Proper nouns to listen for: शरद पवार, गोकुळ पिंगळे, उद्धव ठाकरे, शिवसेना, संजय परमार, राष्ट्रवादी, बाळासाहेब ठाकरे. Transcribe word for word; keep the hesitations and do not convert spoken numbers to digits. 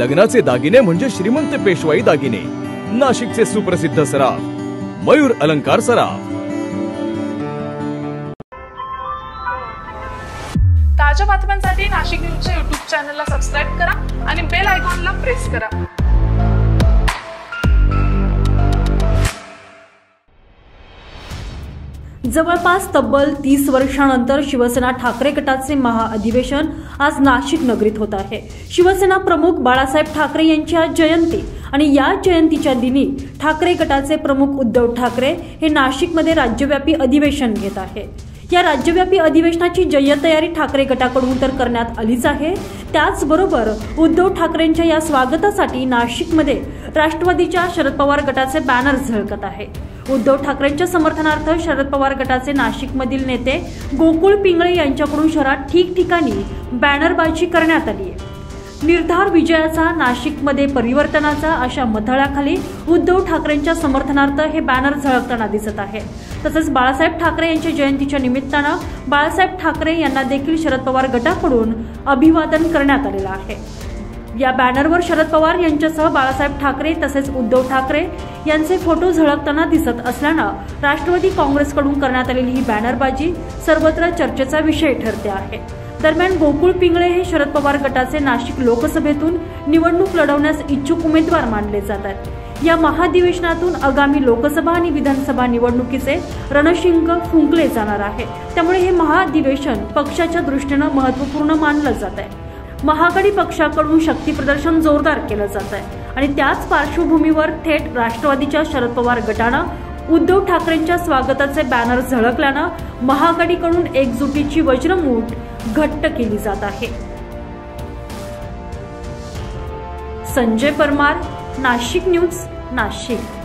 लग्नाचे दागिने म्हणजे श्रीमंत पेशवाई दागिने, नाशिकचे सुप्रसिद्ध सराफ मयूर अलंकार सराफ। ताजा बातम्यांसाठी नाशिक न्यूजच्या यूट्यूब चॅनलला सबस्क्राइब करा आणि बेल आयकॉनला प्रेस करा। जवळपास तब्बल तीस वर्षांनंतर शिवसेना ठाकरे गटाचे महाअधिवेशन आज नाशिक नगरीत होत आहे। शिवसेना प्रमुख बाळासाहेब ठाकरे यांच्या जयंती आणि या जयंतीच्या दिनी ठाकरे गटाचे प्रमुख उद्धव ठाकरे हे नाशिकमध्ये राज्यव्यापी अधिवेशन घेत आहे। या राज्यव्यापी अधिवेशनाची जय्यतयारी ठाकरे गटाकडून तर करण्यात आलीच आहे। त्याचबरोबर उद्धव ठाकरेंच्या या स्वागतासाठी नाशिकमध्ये राष्ट्रवादीच्या शरद पवार गटाचे बॅनर झळकत आहे। उद्धव ठाकरेंच्या समर्थनार्थ शरद पवार गटाचे नाशिकमधील नेते गोकुळ पिंगळे यांच्याकडून शहरात ठिकठिकाणी बॅनरबाजी करण्यात आली आहे। निर्धार विजयाचा, नाशिकमध्ये परिवर्तनाचा अशा मथळाखाली उद्धव ठाकरेंच्या समर्थनार्थ हे बॅनर झळकताना दिसत आहे। तसेच बाळासाहेब ठाकरे यांच्या जयंतीच्या निमित्तानं बाळासाहेब ठाकरे यांना देखील शरद पवार गटाकडून अभिवादन करण्यात आलेलं आहे। या बॅनरवर शरद पवार यांच्यासह बाळासाहेब ठाकरे तसेच उद्धव ठाकरे यांचे फोटो झळकताना दिसत असल्यानं राष्ट्रवादी काँग्रेसकडून करण्यात आलेली ही बॅनरबाजी सर्वत्र चर्चेचा विषय ठरते आहे। दरम्यान गोकुळ पिंगळे हे शरद पवार गटाचे नाशिक लोकसभेतून निवडणूक लढवण्यास इच्छुक उमेदवार मानले जातात। या महाधिवेशनातून आगामी लोकसभा आणि विधानसभा निवडणुकीचे रणशिंग फुंकले जाणार आहे। त्यामुळे हे महाधिवेशन पक्षाच्या दृष्टीनं महत्त्वपूर्ण मानलं जात आहे। महाआघाडी पक्षाकडून शक्ती प्रदर्शन जोरदार केलं जात आहे आणि त्याच पार्श्वभूमीवर थेट राष्ट्रवादीच्या शरद पवार गटानं उद्धव ठाकरेंच्या स्वागताचे बॅनर झळकल्यानं महाआघाडीकडून एकजुटीची वज्रमूठ घट्ट केली जात आहे। संजय परमार, नाशिक न्यूज, नाशिक।